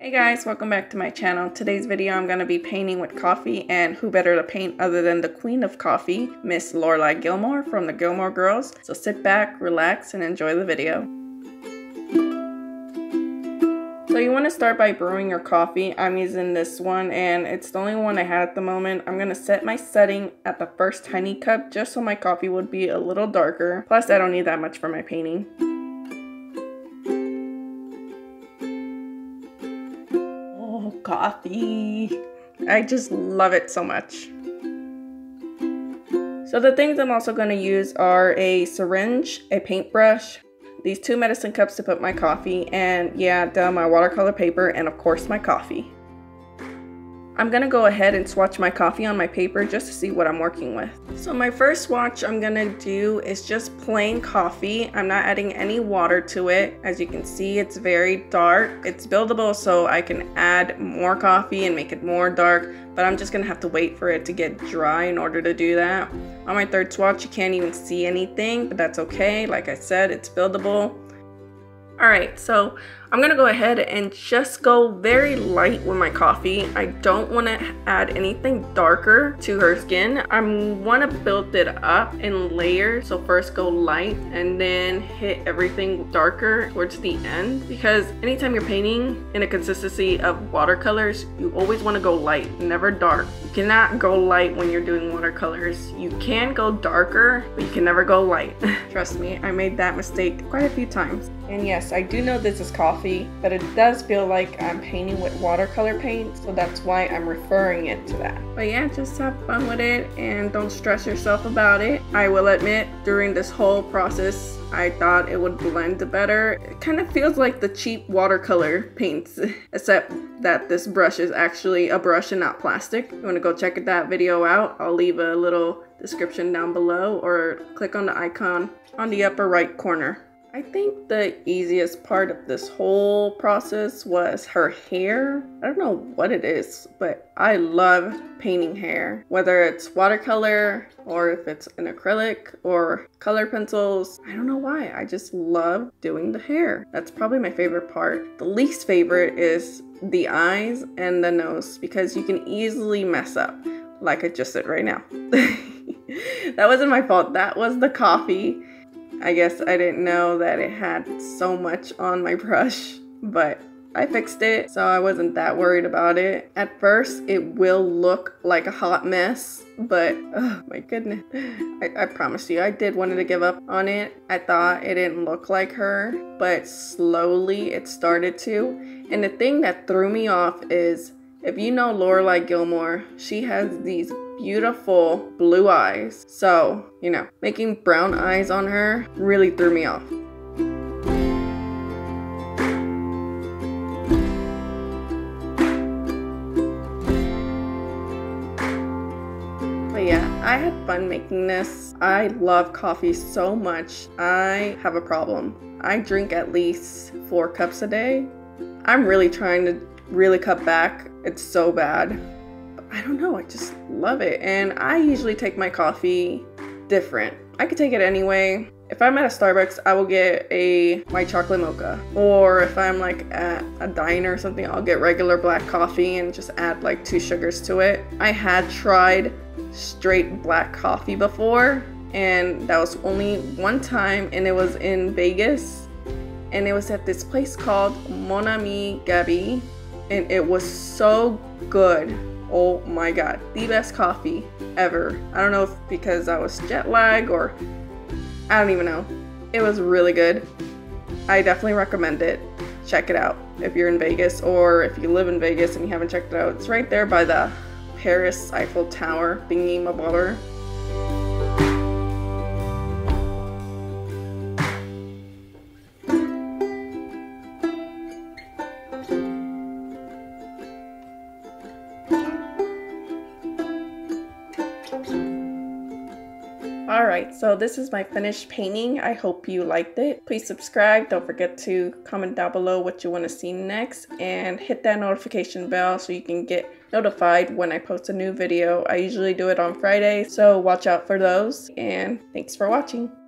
Hey guys, welcome back to my channel. Today's video I'm going to be painting with coffee, and who better to paint other than the queen of coffee, Miss Lorelai Gilmore from the Gilmore Girls. So sit back, relax, and enjoy the video. So you want to start by brewing your coffee. I'm using this one and it's the only one I had at the moment. I'm going to set my setting at the first tiny cup just so my coffee would be a little darker. Plus I don't need that much for my painting. Coffee. I just love it so much. So the things I'm also going to use are a syringe, a paintbrush, these two medicine cups to put my coffee, and yeah, my watercolor paper, and of course my coffee. I'm going to go ahead and swatch my coffee on my paper just to see what I'm working with. So my first swatch I'm going to do is just plain coffee. I'm not adding any water to it. As you can see, it's very dark. It's buildable, so I can add more coffee and make it more dark, but I'm just going to have to wait for it to get dry in order to do that. On my third swatch, you can't even see anything, but that's okay. Like I said, it's buildable. Alright, so I'm going to go ahead and just go very light with my coffee. I don't want to add anything darker to her skin. I want to build it up in layers. So first go light and then hit everything darker towards the end. Because anytime you're painting in a consistency of watercolors, you always want to go light, never dark. You cannot go light when you're doing watercolors. You can go darker, but you can never go light. Trust me, I made that mistake quite a few times. And yes, I do know this is coffee, but it does feel like I'm painting with watercolor paint, so that's why I'm referring it to that. But yeah, just have fun with it and don't stress yourself about it. I will admit, during this whole process, I thought it would blend better. It kind of feels like the cheap watercolor paints, except that this brush is actually a brush and not plastic. You want to go check that video out. I'll leave a little description down below or click on the icon on the upper right corner. I think the easiest part of this whole process was her hair. I don't know what it is, but I love painting hair. Whether it's watercolor or if it's an acrylic or color pencils, I don't know why. I just love doing the hair. That's probably my favorite part. The least favorite is the eyes and the nose because you can easily mess up like I just did right now. That wasn't my fault. That was the coffee. I guess I didn't know that it had so much on my brush, but I fixed it, so I wasn't that worried about it. At first, it will look like a hot mess, but oh my goodness, I promise you, I did want to give up on it. I thought it didn't look like her, but slowly it started to. And the thing that threw me off is, if you know Lorelai Gilmore, she has these beautiful blue eyes. So, you know, making brown eyes on her really threw me off. But yeah, I had fun making this. I love coffee so much. I have a problem. I drink at least 4 cups a day. I'm really trying to cut back. It's so bad. I don't know, I just love it. And I usually take my coffee different. I could take it anyway. If I'm at a Starbucks, I will get a white chocolate mocha. Or if I'm like at a diner or something, I'll get regular black coffee and just add like 2 sugars to it. I had tried straight black coffee before, and that was only one time, and it was in Vegas. And it was at this place called Mon Ami Gabi, and it was so good. Oh my god, the best coffee ever. I don't know if because I was jet lag or I don't even know. It was really good. I definitely recommend it. Check it out if you're in Vegas or if you live in Vegas and you haven't checked it out. It's right there by the Paris Eiffel Tower thingy my bother. Alright, so this is my finished painting. I hope you liked it. Please subscribe. Don't forget to comment down below what you want to see next. And hit that notification bell so you can get notified when I post a new video. I usually do it on Friday, so watch out for those. And thanks for watching.